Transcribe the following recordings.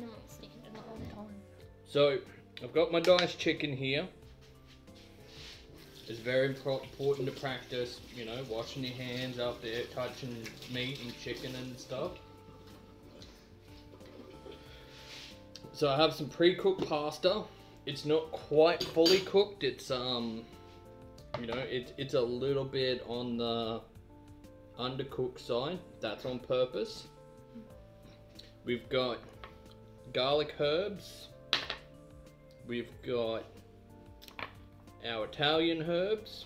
Nice, the whole time. So, I've got my diced chicken here. It's very important to practice, you know, washing your hands after touching meat and chicken and stuff. So I have some pre-cooked pasta. It's not quite fully cooked. It's you know, it's a little bit on the undercooked side. That's on purpose. We've got garlic herbs. We've got our Italian herbs.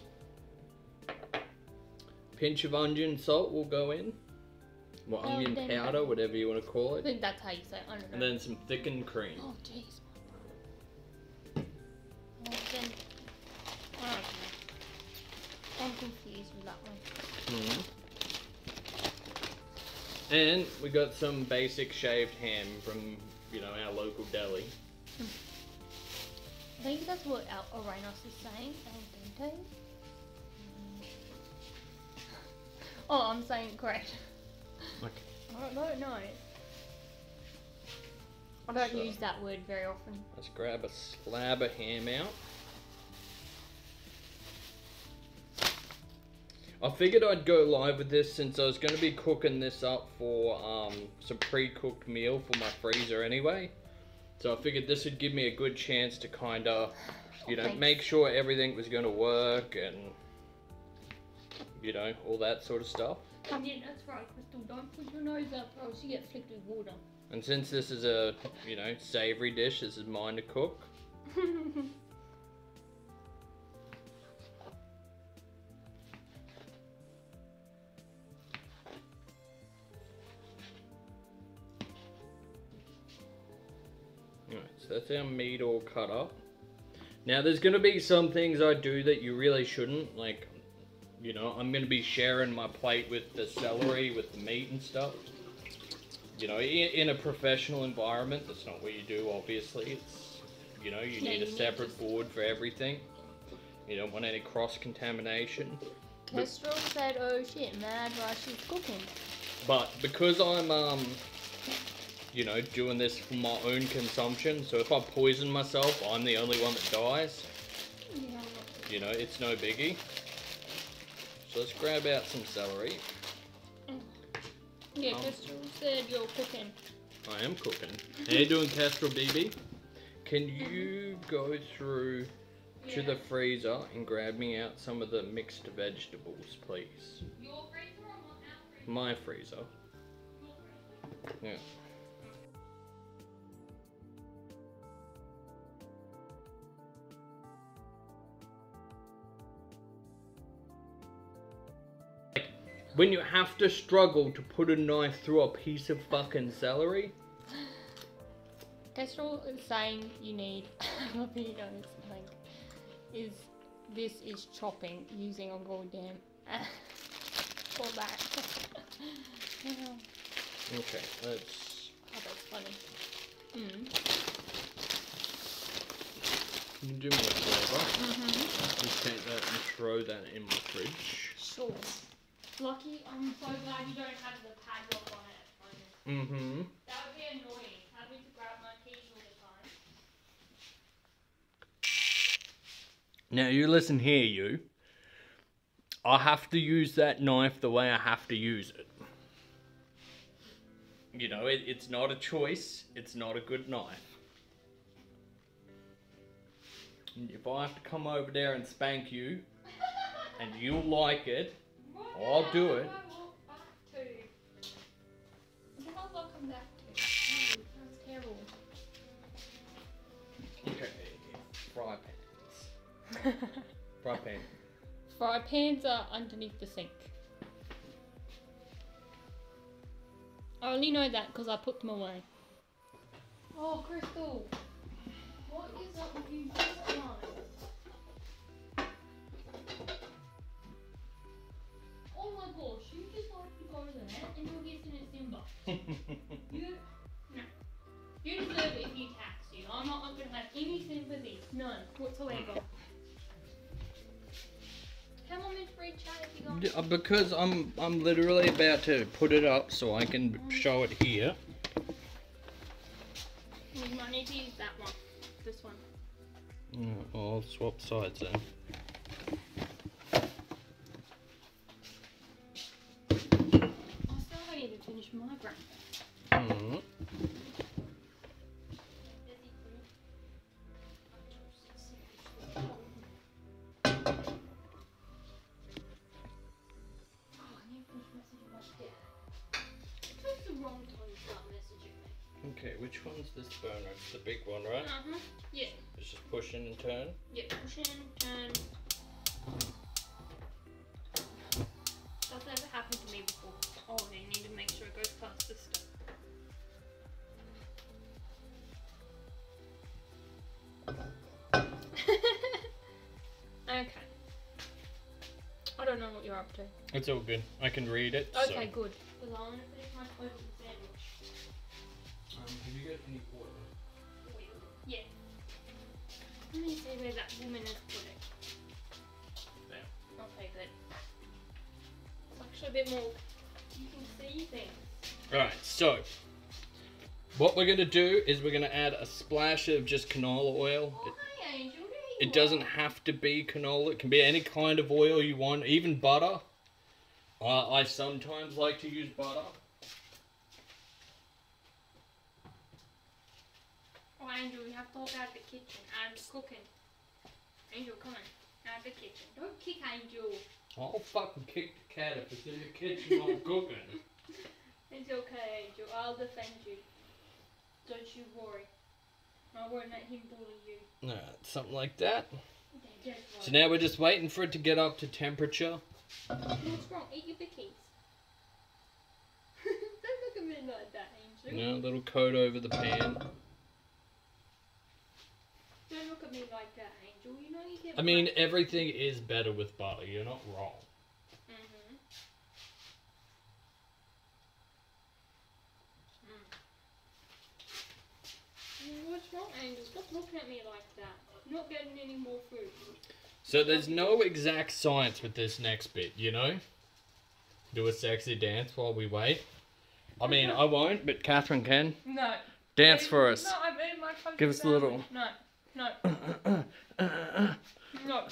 Pinch of onion salt will go in. Well, no, onion powder, whatever you want to call it. I think that's how you say it. I don't know. And then some thickened cream. Oh, jeez. Oh, I'm confused with that one. Mm-hmm. And we got some basic shaved ham from, you know, our local deli. I think that's what our Orenos is saying, al dente. Oh, I'm saying it correct. Okay. I don't know. I don't use that word very often. Let's grab a slab of ham out. I figured I'd go live with this since I was going to be cooking this up for some pre-cooked meal for my freezer anyway. So I figured this would give me a good chance to kind of, you know, make sure everything was going to work and, you know, all that sort of stuff. Yeah, that's right, Crystal. Don't put your nose up or else you get flicked with water. And since this is a, you know, savoury dish, this is mine to cook. So that's our meat all cut up. Now there's going to be some things I do that you really shouldn't, like, you know, I'm going to be sharing my plate with the celery, with the meat and stuff. You know, in a professional environment, that's not what you do, obviously. It's, you know, you need a separate board for everything. You don't want any cross-contamination. Kestrel said, oh shit, mad while she's cooking. But because I'm, you know, doing this for my own consumption, so if I poison myself, I'm the only one that dies. Yeah. You know, it's no biggie. So let's grab out some celery. Yeah, Kestrel said you're cooking. I am cooking. How you doing, Kestrel BB? Can you go through to the freezer and grab me out some of the mixed vegetables, please? Your freezer or my freezer? My freezer. Your freezer. Yeah. When you have to struggle to put a knife through a piece of fucking celery. Kestrel is saying you need jalapenos, like, this is chopping using a goddamn pull back. Okay, let's. Oh, that's funny. You can do more flavor. Just take that and throw that in my fridge. Sure. Lucky, I'm so glad you don't have the padlock on it at the moment. That would be annoying, having to grab my keys all the time. Now you listen here, you. I have to use that knife the way I have to use it. You know, it's not a choice, it's not a good knife. And if I have to come over there and spank you, and you like it, I'll do it. How will I come back to? That was terrible. Okay, fry pans. Fry pan. Fry pans are underneath the sink. I only know that because I put them away. Oh, Crystal. What is up with you this time? You just like to go to that and you'll get in its inbox. You deserve it if you tax you. I'm not going to have any sympathy. None whatsoever. How am I meant to read chat if you go? Because I'm literally about to put it up so I can show it here. You might need to use that one, this one. Yeah, well, I'll swap sides then. I still haven't finished my bracket. Mm-hmm. Okay, which one's this burner? It's the big one, right? Uh-huh, yeah. It's just push in and turn? Yeah, push in and turn. That's never happened to me before. Oh, you need to make sure it goes past this stuff. Okay. I don't know what you're up to. It's all good. I can read it. Okay, so good. Because I want to finish my total sandwich. Did you get any water? Yeah. Let me see where that woman has put it. There. Okay, good. It's actually a bit more, you can see things. Alright, so what we're going to do is we're going to add a splash of just canola oil. Oh, hi, Angel. It doesn't have to be canola. It can be any kind of oil you want, even butter. I sometimes like to use butter. Oh, Angel, we have to walk out of the kitchen. I'm cooking. Angel, come on. Out of the kitchen. Don't kick Angel. I'll fucking kick the cat if it's in the kitchen while I'm cooking. It's okay, Angel. I'll defend you. Don't you worry. I won't let him bully you. No, something like that. Okay, right. So now we're just waiting for it to get up to temperature. What's wrong? Eat your bickies. Don't look at me like that, Angel. No, little coat over the pan. Don't look at me like that, Angel. You know you get. I mean, everything is better with butter. You're not wrong. Mm-hmm. Mm. What's wrong, Angel? Stop looking at me like that. You're not getting any more food. So there's no exact science with this next bit, you know? Do a sexy dance while we wait. I mean, I won't, but Catherine can. No. Dance for us. No, I've eaten my fucking sandwich. Give us a little. No. No. No.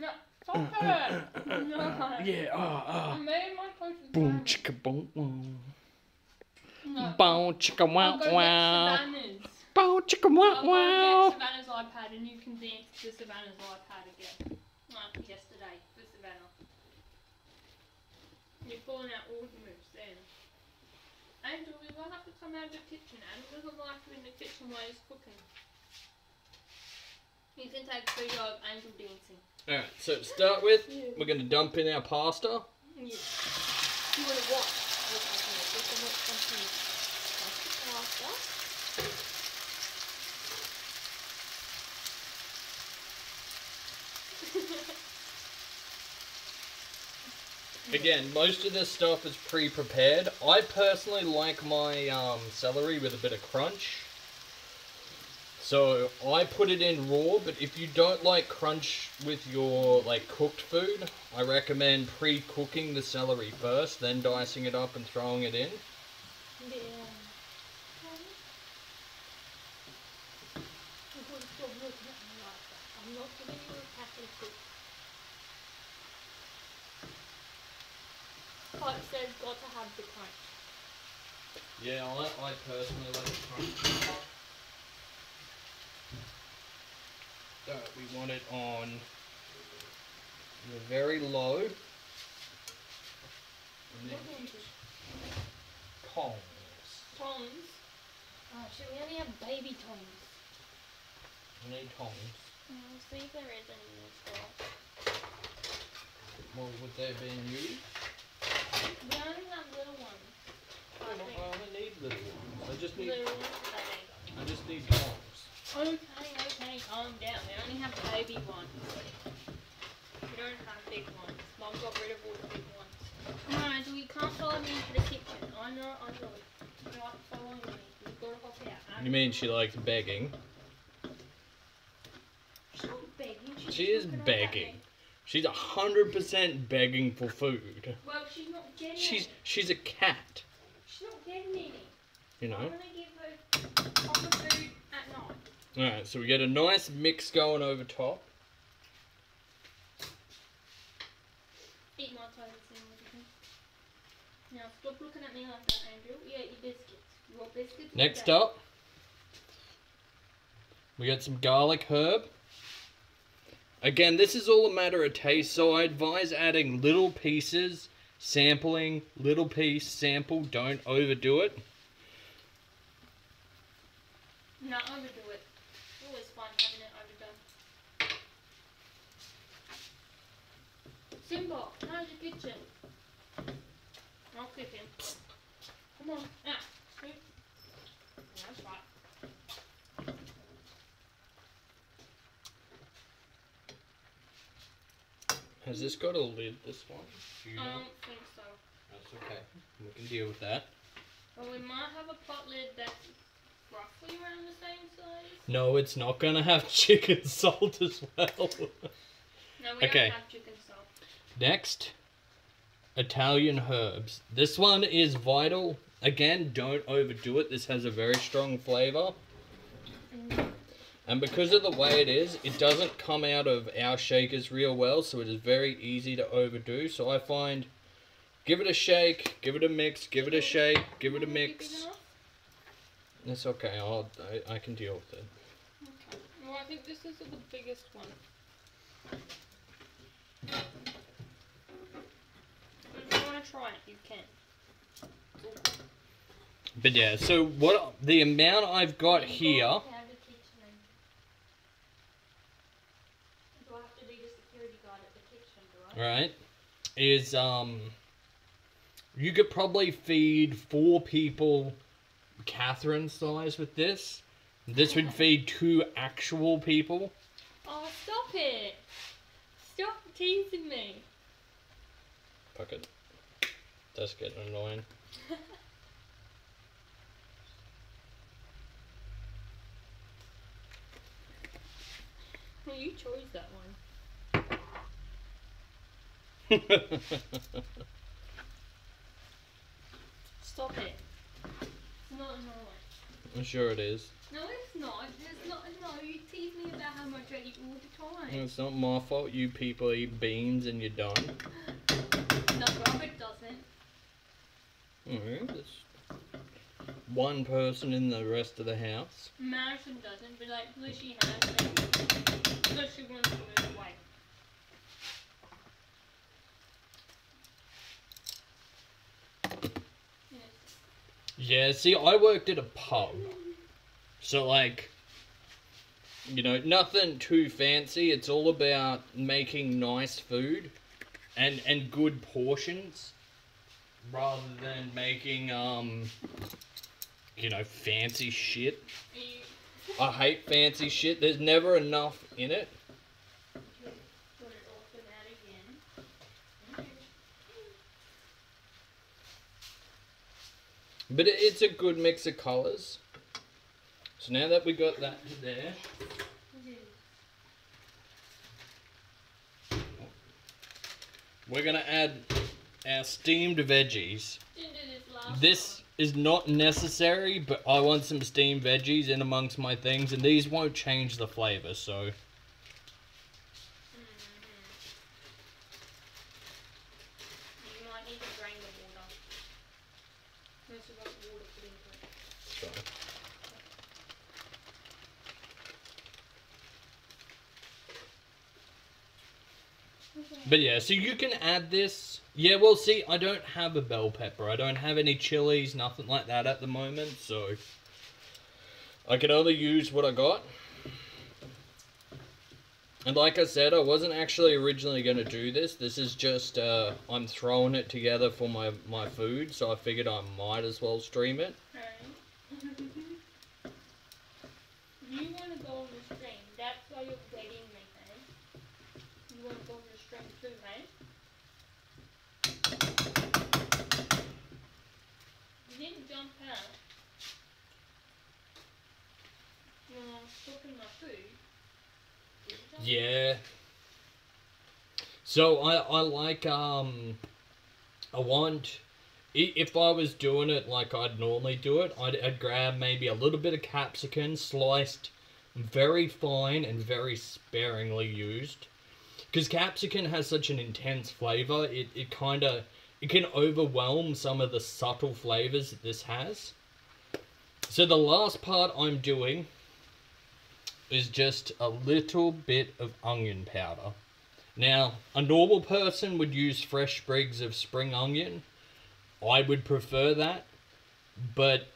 No. Stop it. No. Yeah. I made my post. Boom chicka boom. No. Boom chicka wow wow. Boom chicka wow wow. I'll go get Savannah's iPad and you can dance to Savannah's iPad again. Like yesterday for Savannah. You've fallen out all the moves then. Angel, we will have to come out of the kitchen. Angel doesn't like you in the kitchen while he's cooking. You can take a video of Angel dancing. Alright, so to start with, yeah, we're going to dump in our pasta. Yeah. You want to watch. Again, most of this stuff is pre-prepared. I personally like my celery with a bit of crunch. So I put it in raw, but if you don't like crunch with your like cooked food, I recommend pre-cooking the celery first, then dicing it up and throwing it in. Yeah. I'm not giving you a pattern cook. Pipe says got to have the crunch. Yeah, I personally like the crunch. So we want it on very low. And then tongs. Tongs? Oh, should we only have baby tongs? We need tongs. I'll see if there is any in the store. Well, would they be new? We only have little ones. I don't need little ones. I just need tongs. Okay, calm down. We only have baby ones. We don't have big ones. Mom got rid of all the big ones. Come on, Angel, you can't follow me into the kitchen. I know. You're not following me. You've got to hop out. You mean she likes begging? She's not begging. She is begging. She's 100% begging for food. Well, she's not getting it. She's a cat. She's not getting any. You know? I'm gonna give her on the food at night. Alright, so we get a nice mix going over top. Eat my toes in. Now stop looking at me like that, Andrew. You ate your biscuits. You want biscuits? Next up, we got some garlic herb. Again, this is all a matter of taste, so I advise adding little pieces, sampling, little piece, sample, don't overdo it. Not overdo it. Always fun having it overdone. Simba, how's your kitchen? I'll clip him. Come on. Ah, clip. That's right. Has this got a lid, this one? I don't think so. That's okay. We can deal with that. Well, we might have a pot lid that's roughly around the same size. No, it's not going to have chicken salt as well. No, we don't have chicken salt. Next, Italian herbs. This one is vital. Again, don't overdo it. This has a very strong flavour. And because of the way it is, it doesn't come out of our shakers real well, so it is very easy to overdo. So I find, give it a shake, give it a mix, give it a shake, give it a mix. It's okay, I can deal with it. Okay. Well, I think this is the biggest one. If you want to try it, you can. But yeah, so what the amount I've got here... Right, is you could probably feed 4 people Catherine size with this. This would feed 2 actual people. Oh, stop it! Stop teasing me. Fuck it. That's getting annoying. Well, you chose that one. Stop it. It's not annoying. I'm sure it is. No, it's not. It's not annoying. You tease me about how much I eat all the time. It's not my fault you people eat beans and you're done. No, Robert doesn't. Mm-hmm. There's one person in the rest of the house. Madison doesn't, but like Lucy has. Because she wants to move away. Yeah, see, I worked at a pub, so like, you know, nothing too fancy. It's all about making nice food and good portions, rather than making you know, fancy shit. I hate fancy shit. There's never enough in it. But it's a good mix of colours. So now that we got that to there. We're going to add our steamed veggies. This is not necessary, but I want some steamed veggies in amongst my things. And these won't change the flavour, so... But yeah, so you can add this. Yeah, well, see, I don't have a bell pepper. I don't have any chilies, nothing like that at the moment. So I can only use what I got. And like I said, I wasn't actually originally going to do this. This is just, I'm throwing it together for my food. So I figured I might as well stream it. Alright. You want to go on the stream. That's why you're begging me, eh? You want to go on the stream too, right? You didn't jump out. When I was cooking my food. Yeah. So I like, I want If I was doing it like I'd normally do it, I'd grab maybe a little bit of capsicum, sliced very fine and very sparingly used. Because capsicum has such an intense flavour, it can overwhelm some of the subtle flavours that this has. So the last part I'm doing is just a little bit of onion powder. Now, a normal person would use fresh sprigs of spring onion. I would prefer that, but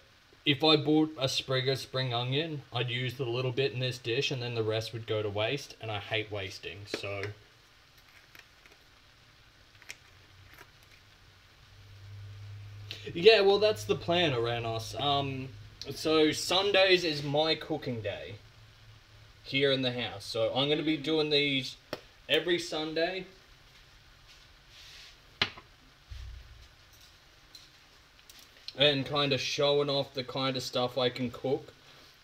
if I bought a sprig of spring onion, I'd use the little bit in this dish and then the rest would go to waste, and I hate wasting, so. Yeah, well, that's the plan around us. So Sundays is my cooking day here in the house. So I'm going to be doing these every Sunday. And kind of showing off the kind of stuff I can cook.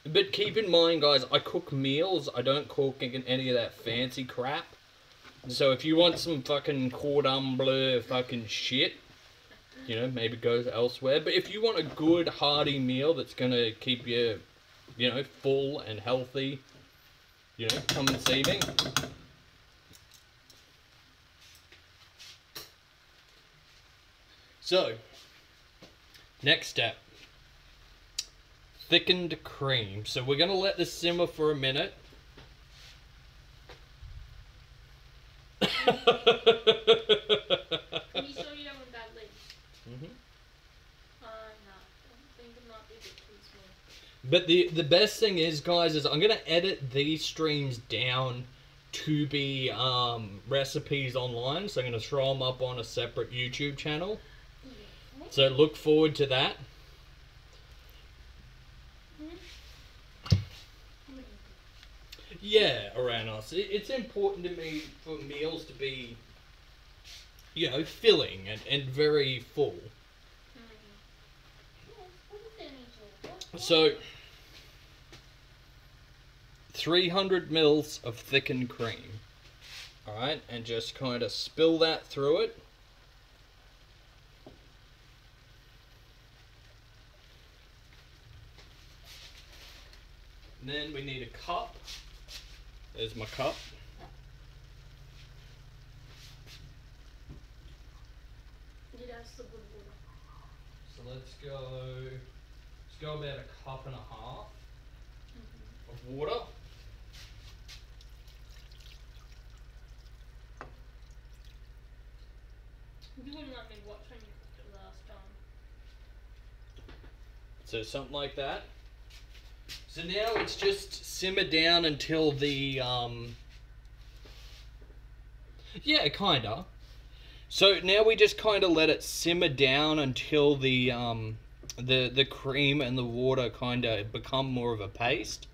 But keep in mind, guys, I cook meals. I don't cook any of that fancy crap. So if you want some fucking cordon bleu fucking shit, you know, maybe goes elsewhere. But if you want a good, hearty meal that's going to keep you, you know, full and healthy, you know, come and see me. So, next step, thickened cream. So we're going to let this simmer for a minute. But the best thing is, guys, is I'm going to edit these streams down to be recipes online. So I'm going to throw them up on a separate YouTube channel. So look forward to that. Yeah, around us. It's important to me for meals to be, you know, filling and very full. So 300 mL of thickened cream. Alright, and just kind of spill that through it. And then we need a cup. There's my cup. So let's go about a cup and a half of water. You wouldn't let me watch when you cooked it last time. So something like that. So now it's just simmer down until the, yeah, kinda. So now we just kinda let it simmer down until the cream and the water kinda become more of a paste.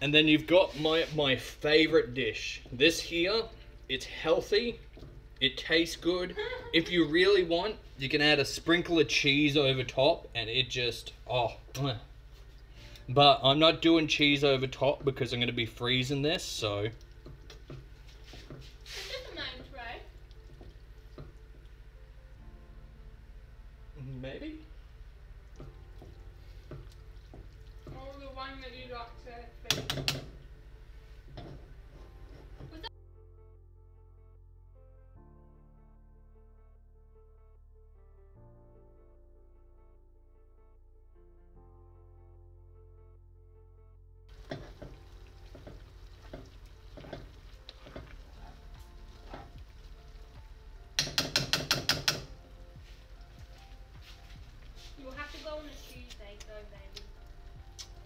And then you've got my favorite dish. This here, it's healthy, it tastes good. If you really want, you can add a sprinkle of cheese over top and it just, oh. But I'm not doing cheese over top because I'm going to be freezing this, so. Maybe? Oh, the one that you got to.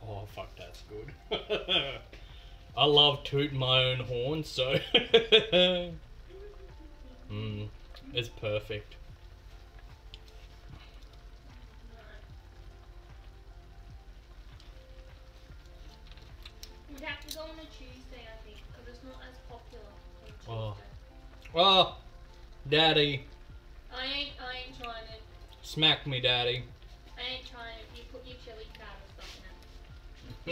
Oh, fuck, that's good. I love tooting my own horn, so. It's perfect. We'd have to go on a Tuesday, I think, because it's not as popular on Tuesday. Oh, Daddy. I ain't trying it. Smack me, Daddy. I ain't trying it. You put your chili card or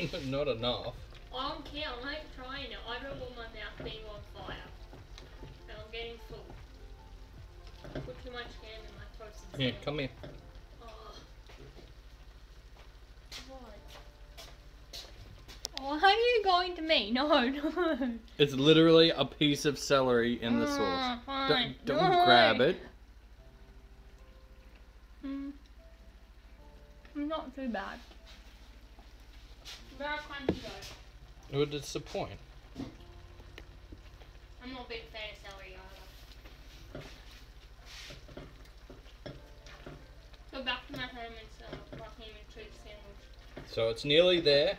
something in. Not enough. I don't care, I ain't trying it. I don't want my mouth being on fire. And I'm getting full. I put too much ham in my Here, come here. Why are you going to me? No, no. It's literally a piece of celery in the sauce. Fine. Don't no. grab it. Not too bad. Very crunchy though. It would disappoint. I'm not a big fan of celery either. Go back to my home and ham and cheese sandwich. So it's nearly there.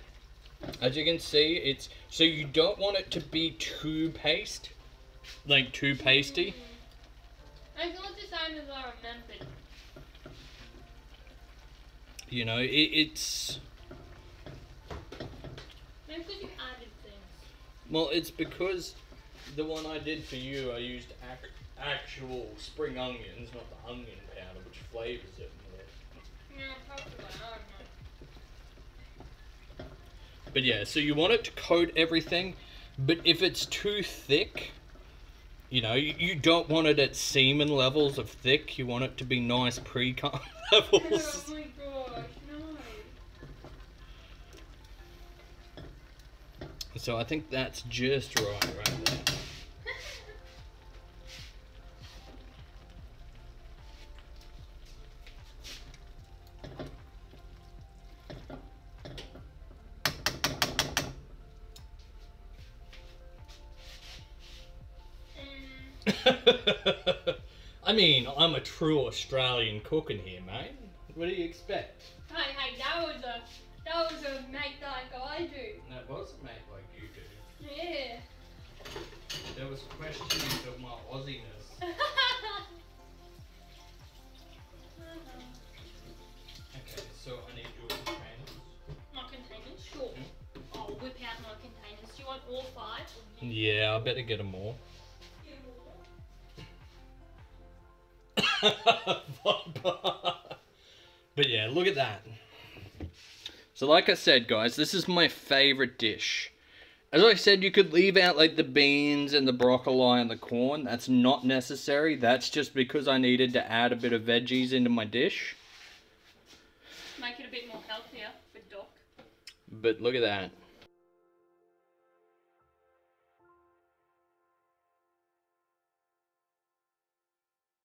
As you can see, it's so you don't want it to be too paste, like too pasty. I feel it's the same as I remembered. You know, it's. Maybe because you added things. Well, it's because the one I did for you, I used actual spring onions, not the onion powder, which flavors it more. Yeah, probably. I don't know. But yeah, so you want it to coat everything, but if it's too thick, you know, you don't want it at semen levels of thick. You want it to be nice pre-cut levels. Oh my gosh, no. So I think that's just right there. I mean, I'm a true Australian cook in here, mate. What do you expect? Hey, hey, that was a mate like I do. That was a mate like you do. Yeah. There was questions of my Aussiness. Okay, so I need your containers. My containers? Sure. Hmm? I'll whip out my containers. Do you want all five? Yeah, I better get them all. But yeah, look at that. So like I said, guys, this is my favorite dish. As I said, you could leave out like the beans and the broccoli and the corn. That's not necessary. That's just because I needed to add a bit of veggies into my dish. Make it a bit more healthier for Doc. But look at that.